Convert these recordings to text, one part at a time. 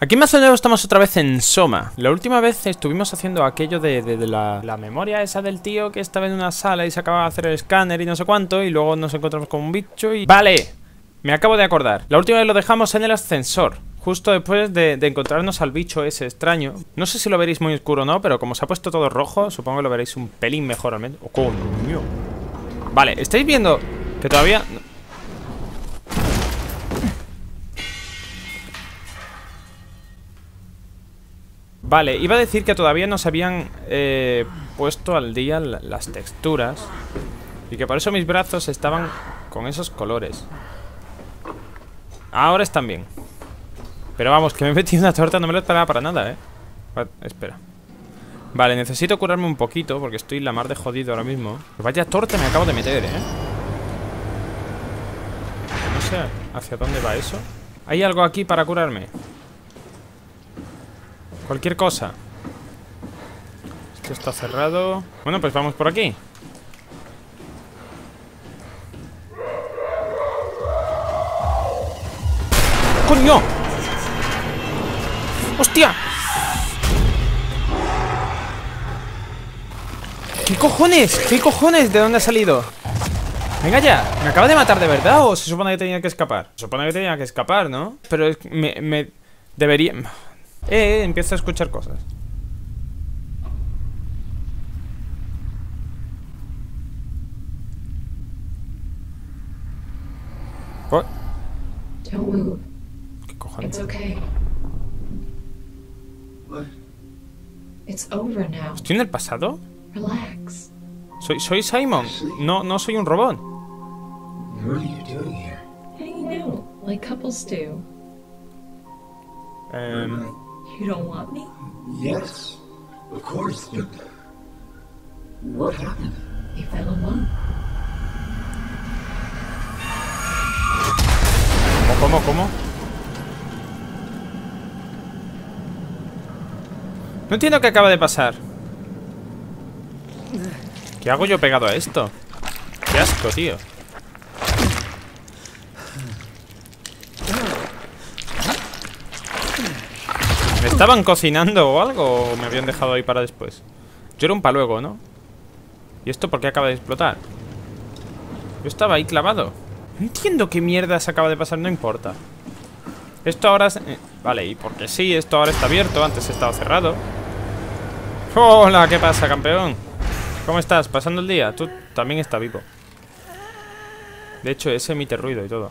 Aquí más o menos estamos otra vez en Soma. La última vez estuvimos haciendo aquello de la memoria esa del tío que estaba en una sala y se acaba de hacer el escáner y no sé cuánto. Y luego nos encontramos con un bicho y... ¡Vale! Me acabo de acordar. La última vez lo dejamos en el ascensor, justo después de encontrarnos al bicho ese extraño. No sé si lo veréis muy oscuro o no, pero como se ha puesto todo rojo, supongo que lo veréis un pelín mejor al menos. ¡Oh, coño! Vale, ¿estáis viendo que todavía...? Vale, iba a decir que todavía no se habían puesto al día las texturas y que por eso mis brazos estaban con esos colores. Ahora están bien. Pero vamos, que me he metido una torta, no me lo esperaba para nada, ¿eh? Vale, espera. Vale, necesito curarme un poquito porque estoy la mar de jodido ahora mismo. Pero vaya torta me acabo de meter, ¿eh? No sé hacia dónde va eso. ¿Hay algo aquí para curarme? Cualquier cosa. Esto está cerrado. Bueno, pues vamos por aquí. ¡Coño! ¡Hostia! ¿Qué cojones? ¿Qué cojones? ¿De dónde ha salido? Venga ya, ¿me acaba de matar de verdad o se supone que tenía que escapar? Se supone que tenía que escapar, ¿no? Pero me debería... empiezo a escuchar cosas. ¿What? ¿Qué cojones? It's okay. What? It's over now. ¿Estoy en el pasado? Relax. Soy Simon. No soy un robot. What are you doing here? Hanging out, like couples do. You don't want me? Yes, of course. But what happened? You fell in love. ¿Cómo? No entiendo qué acaba de pasar. ¿Qué hago yo pegado a esto? Qué asco, tío. ¿Me estaban cocinando o algo? ¿O me habían dejado ahí para después? Yo era un paluego, ¿no? ¿Y esto por qué acaba de explotar? Yo estaba ahí clavado. No entiendo qué mierda se acaba de pasar, no importa. Esto ahora... vale, y porque sí, esto ahora está abierto. Antes estaba cerrado. Hola, ¿qué pasa, campeón? ¿Cómo estás? ¿Pasando el día? Tú también estás vivo. De hecho, ese emite ruido y todo.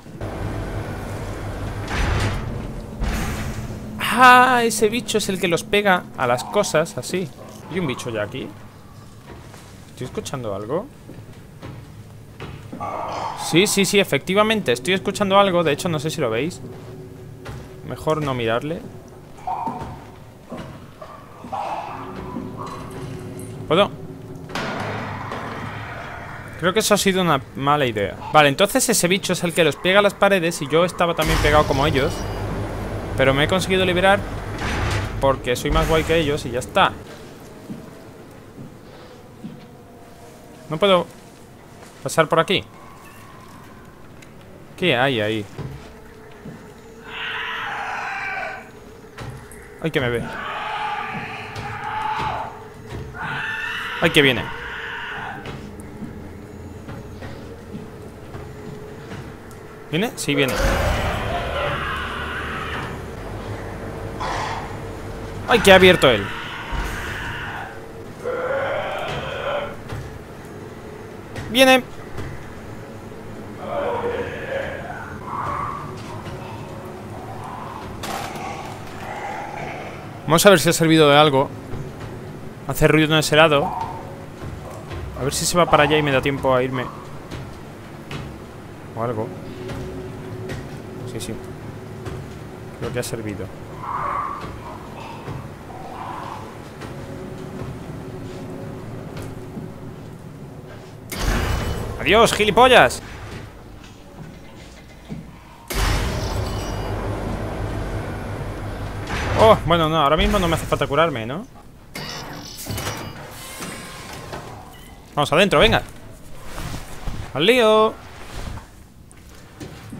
Ah, ese bicho es el que los pega a las cosas, así. ¿Hay un bicho ya aquí? ¿Estoy escuchando algo? Sí, efectivamente, estoy escuchando algo. De hecho, no sé si lo veis. Mejor no mirarle. ¿Puedo? Creo que eso ha sido una mala idea. Vale, entonces ese bicho es el que los pega a las paredes y yo estaba también pegado como ellos. Pero me he conseguido liberar porque soy más guay que ellos y ya está. No puedo pasar por aquí. ¿Qué hay ahí? Ay, que me ve. Ay, que viene. ¿Viene? Sí, viene. ¡Ay, que ha abierto él! ¡Viene! Vamos a ver si ha servido de algo. Hace ruido en ese lado. A ver si se va para allá y me da tiempo a irme. O algo. Sí. Creo que ha servido. ¡Adiós, gilipollas! Oh, bueno, no, ahora mismo no me hace falta curarme, ¿no? Vamos adentro, venga. ¡Al lío!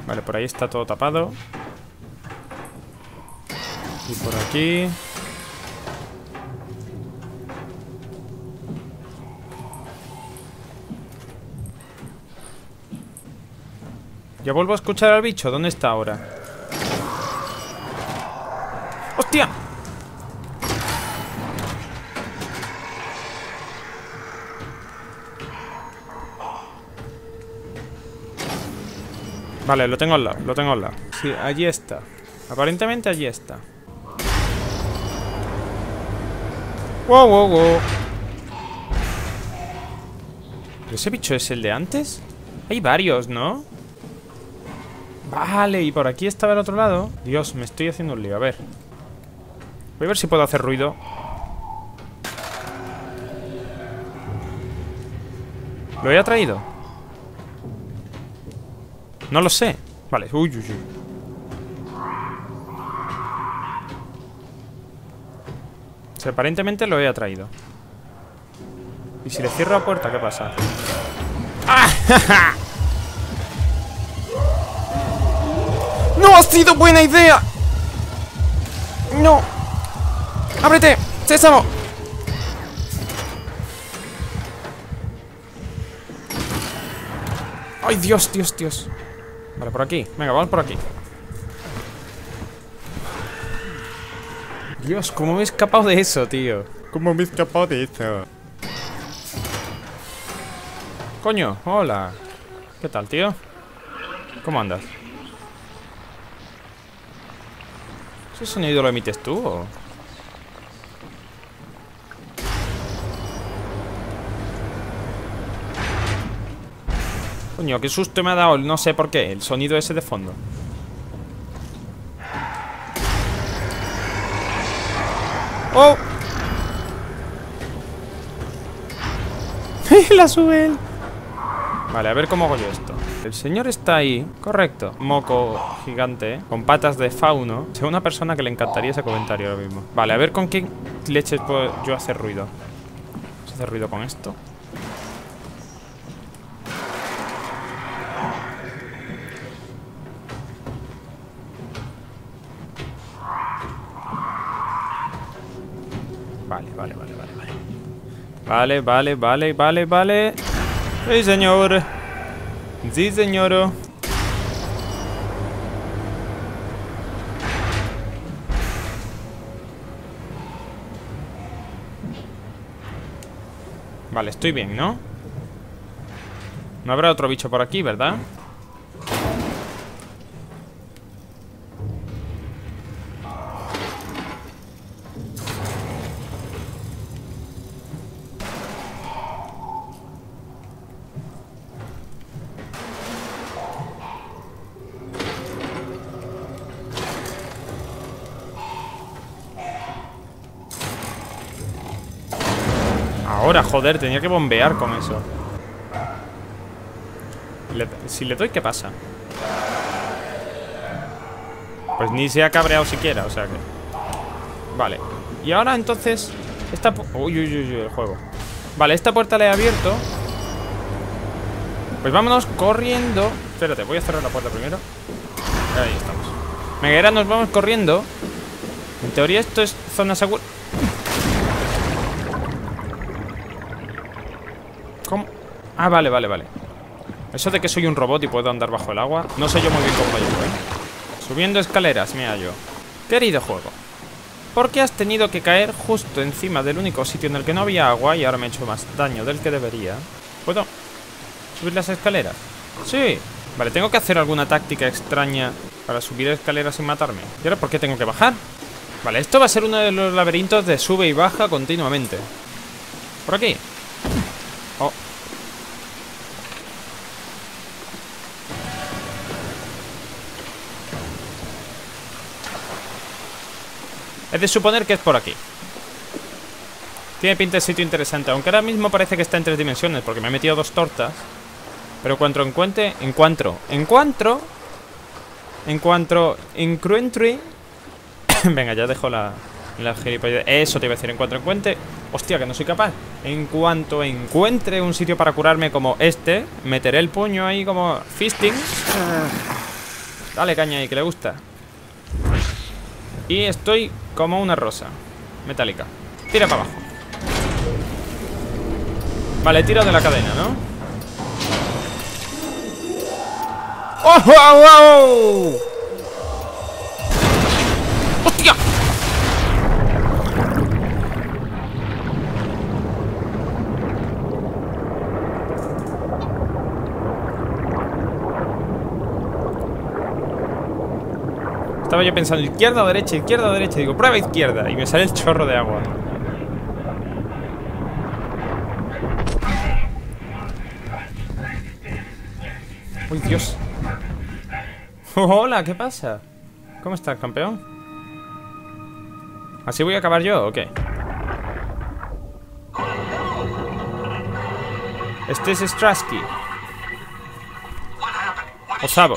Vale, por ahí está todo tapado. Y por aquí. Ya vuelvo a escuchar al bicho. ¿Dónde está ahora? ¡Hostia! Vale, lo tengo al lado, lo tengo al lado. Sí, allí está. Aparentemente allí está. ¡Wow, wow, wow! ¿Pero ese bicho es el de antes? Hay varios, ¿no? Vale, y por aquí estaba el otro lado. Dios, me estoy haciendo un lío, a ver. Voy a ver si puedo hacer ruido. ¿Lo he atraído? No lo sé. Vale, uy, uy, uy. O sea, aparentemente lo he atraído. ¿Y si le cierro la puerta, qué pasa? ¡Ah! ¡Ja, ja! ¡No ha sido buena idea! ¡No! ¡Ábrete! ¡Sésamo! ¡Ay, Dios, Dios, Dios! Vale, por aquí. Venga, vamos por aquí. Dios, ¿cómo me he escapado de eso, tío? ¿Cómo me he escapado de eso? Coño, hola. ¿Qué tal, tío? ¿Cómo andas? ¿Ese sonido lo emites tú o...? Coño, qué susto me ha dado, no sé por qué, el sonido ese de fondo. ¡Oh! ¡La sube él! Vale, a ver cómo hago yo esto. El señor está ahí, correcto. Moco gigante, con patas de fauno. Soy una persona que le encantaría ese comentario ahora mismo. Vale, a ver con qué leches puedo yo hacer ruido. Vamos a hacer ruido con esto. Vale, vale, vale, vale, vale. Vale, vale, vale, vale, vale. ¡Sí, señor! ¡Sí, señor! Vale, estoy bien, ¿no? No habrá otro bicho por aquí, ¿verdad? Joder, tenía que bombear con eso. Si le doy, ¿qué pasa? Pues ni se ha cabreado siquiera, o sea que... Vale. Y ahora entonces... Esta... Uy, uy, uy, uy, el juego. Vale, esta puerta la he abierto. Pues vámonos corriendo. Espérate, voy a cerrar la puerta primero. Ahí estamos. Venga, ahora nos vamos corriendo. En teoría esto es zona segura. Ah, vale, vale, vale. Eso de que soy un robot y puedo andar bajo el agua, no sé yo muy bien cómo yo, ¿eh? Subiendo escaleras, me hallo. Querido juego, ¿por qué has tenido que caer justo encima del único sitio en el que no había agua y ahora me he hecho más daño del que debería? ¿Puedo subir las escaleras? Sí. Vale, tengo que hacer alguna táctica extraña para subir escaleras sin matarme. ¿Y ahora por qué tengo que bajar? Vale, esto va a ser uno de los laberintos de sube y baja continuamente. Por aquí. Oh. Es de suponer que es por aquí. Tiene pinta de sitio interesante, aunque ahora mismo parece que está en tres dimensiones, porque me he metido dos tortas. Pero cuando encuentre... Encuentre... Venga, ya dejo la gilipollas. Eso te iba a decir, encuentre... Hostia, que no soy capaz. En cuanto encuentre un sitio para curarme como este, meteré el puño ahí como fisting. Dale caña ahí, que le gusta. Y estoy... Como una rosa metálica. Tira para abajo. Vale, tira de la cadena, ¿no? ¡Oh, oh, oh! ¡Hostia! Estaba yo pensando izquierda o derecha, izquierda o derecha. Digo, prueba izquierda. Y me sale el chorro de agua. ¡Uy, Dios! Hola, ¿qué pasa? ¿Cómo estás, campeón? ¿Así voy a acabar yo o qué? Este es Strasky. Osavo.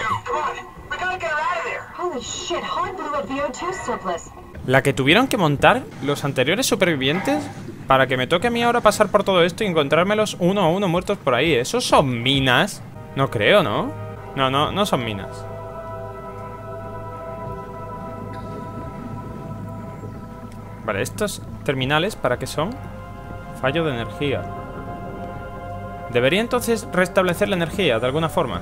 La que tuvieron que montar los anteriores supervivientes para que me toque a mí ahora pasar por todo esto y encontrármelos uno a uno muertos por ahí. ¿Esos son minas? No creo, ¿no? No son minas. Vale, estos terminales, ¿para qué son? Fallo de energía. ¿Debería entonces restablecer la energía de alguna forma?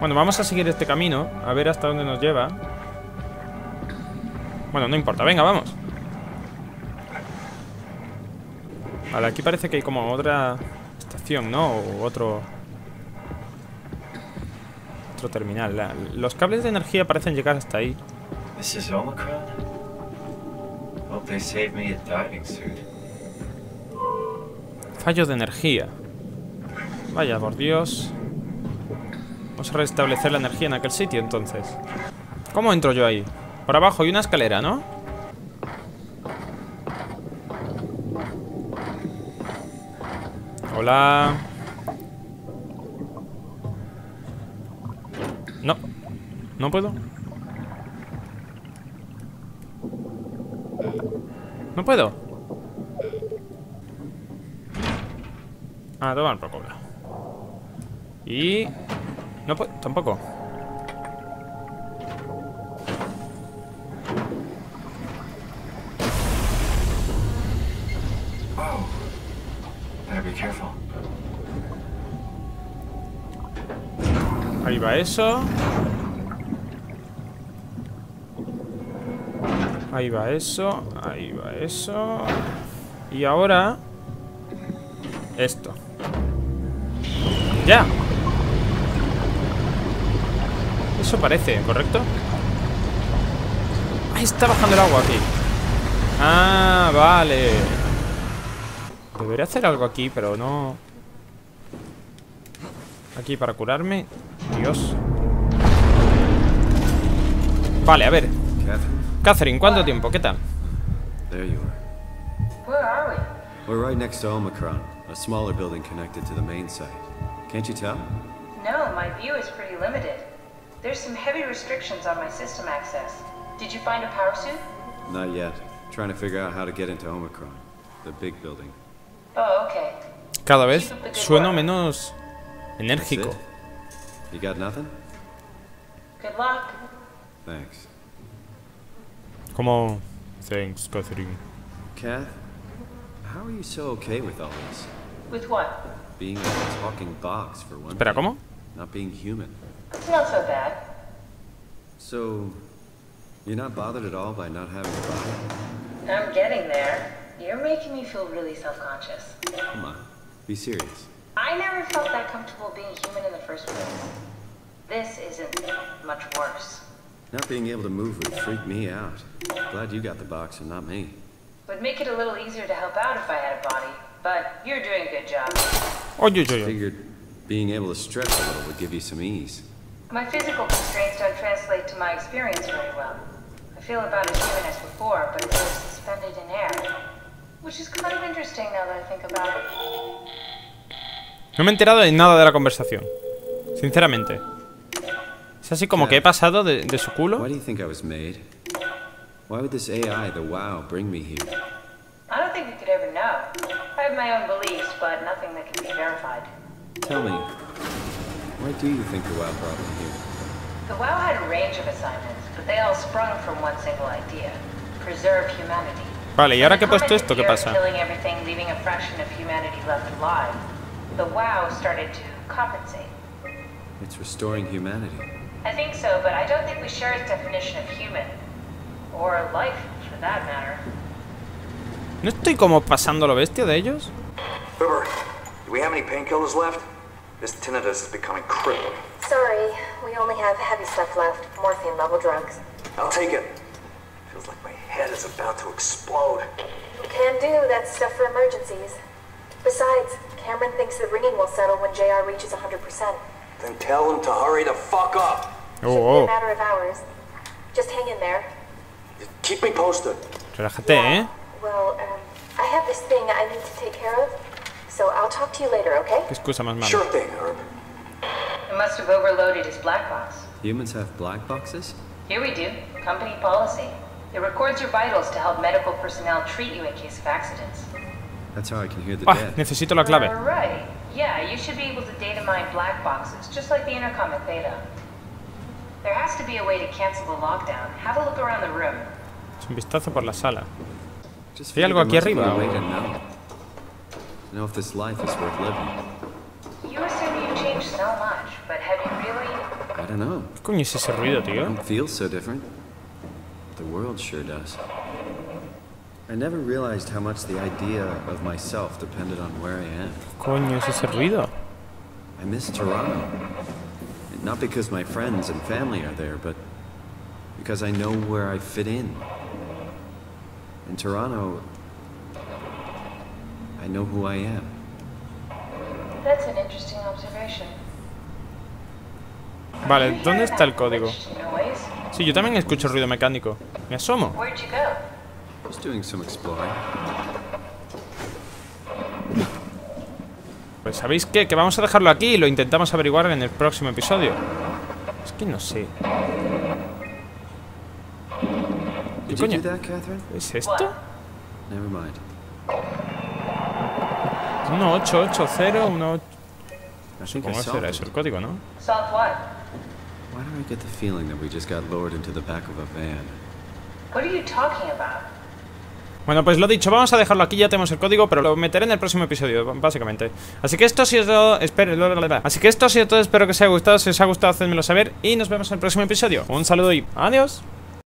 Bueno, vamos a seguir este camino. A ver hasta dónde nos lleva. Bueno, no importa, venga, vamos. Vale, aquí parece que hay como otra estación, ¿no? O otro terminal. Los cables de energía parecen llegar hasta ahí. This is Omicron. Hope they save me a diving suit. Fallo de energía. Vaya, por Dios. Vamos a restablecer la energía en aquel sitio, entonces. ¿Cómo entro yo ahí? Por abajo hay una escalera, ¿no? Hola. No. No puedo. No puedo. Ah, tomar por cola. Y... no puedo, tampoco. Ahí va eso. Ahí va eso. Ahí va eso. Y ahora... esto. ¡Ya! Eso parece, ¿correcto? Ahí está bajando el agua aquí. Ah, vale. Debería hacer algo aquí, pero no. Aquí para curarme. Dios. Vale, a ver. Catherine, ¿cuánto tiempo? ¿Qué tal? There you are. Where are we? We're right next to Omicron, a smaller building connected to the main site. Can't you tell? No, my view is pretty limited. There's some heavy restrictions on my system access. Did you find a power suit? Not yet. Trying to figure out how to get into Omicron, the big building. Oh, okay. Cada vez sueno menos enérgico. You got nothing? Good luck. Thanks. Como thanks, Catherine. Kath, how are you so okay with all this? With what? Being a talking box for one. Espera, ¿cómo? Not being human. It's not so bad. So, you're not bothered at all by not having a body? I'm getting there. You're making me feel really self-conscious. Come on, be serious. I never felt that comfortable being human in the first place. This isn't much worse. Not being able to move would freak me out. Glad you got the box and not me. Would make it a little easier to help out if I had a body, but you're doing a good job. Oh, you figured being able to stretch a little would give you some ease. My physical constraints don't translate to my experience very well. I feel about as human as before, but it's suspended in air. Which is kind of interesting now that I think about it. No me he enterado de nada de la conversación. Sinceramente. Es así como que he pasado de su culo. Why do you think I was made? Why would this AI, the wow, bring me here? I don't think we could ever know. I have my own beliefs, but nothing that can be verified. Tell me. Why do you think the wow brought me here? The WoW had a range of assignments, but they all sprung from one single idea: preserve humanity. Vale, y ahora que he puesto esto, ¿qué pasa? Killing everything, leaving a fraction of humanity left alive. The WoW started to compensate. It's restoring humanity. I think so, but I don't think we share its definition of human or life, for that matter. ¿No estoy como pasando lo bestia de ellos? Uber, do we have any painkillers left? This tinnitus is becoming crippling. Sorry, we only have heavy stuff left, morphine level drugs. I'll take it. Feels like my head is about to explode. Can do, that's stuff for emergencies. Besides, Cameron thinks the ringing will settle when JR reaches 100%. Then tell him to hurry the fuck up. Should be a matter of hours. Just hang in there. Keep me posted. Relájate, yeah. Well, I have this thing I need to take care of. So I'll talk to you later, okay? ¿Qué excusa más mala? Sure thing, Herb. It must have overloaded his black box. Humans have black boxes? Here we do. Company policy. It records your vitals to help medical personnel treat you in case of accidents. That's how I can hear the dead. Necesito la clave. All right. Yeah, you should be able to data mine black boxes, just like the intercom at Theta. There has to be a way to cancel the lockdown. Have a look around the room. Es un vistazo por la sala. ¿Hay algo aquí arriba? Know if this life is worth living. You assume you've changed so much, but have you really? I don't know. ¿Qué coño es ese ruido, tío? I don't feel so different. The world sure does. I never realized how much the idea of myself depended on where I am. ¿Qué coño es ese ruido? I miss Toronto. Not because my friends and family are there, but because I know where I fit in. In Toronto, I know who I am. That's an interesting observation. Vale, ¿dónde está el código? Sí, yo también escucho ruido mecánico. Me asomo. Pues ¿sabéis qué? Que vamos a dejarlo aquí y lo intentamos averiguar en el próximo episodio. Es que no sé. ¿Qué coño? ¿Es esto? Never mind. 188018. Supongo que será eso el código, ¿no? Why do I get the feeling that we just got lowered into the back of a van? What are you talking about? Bueno, pues lo dicho, vamos a dejarlo aquí, ya tenemos el código, pero lo meteré en el próximo episodio, básicamente. Así que esto ha sido todo, espero que os haya gustado, si os ha gustado hacedmelo saber y nos vemos en el próximo episodio. Un saludo y adiós.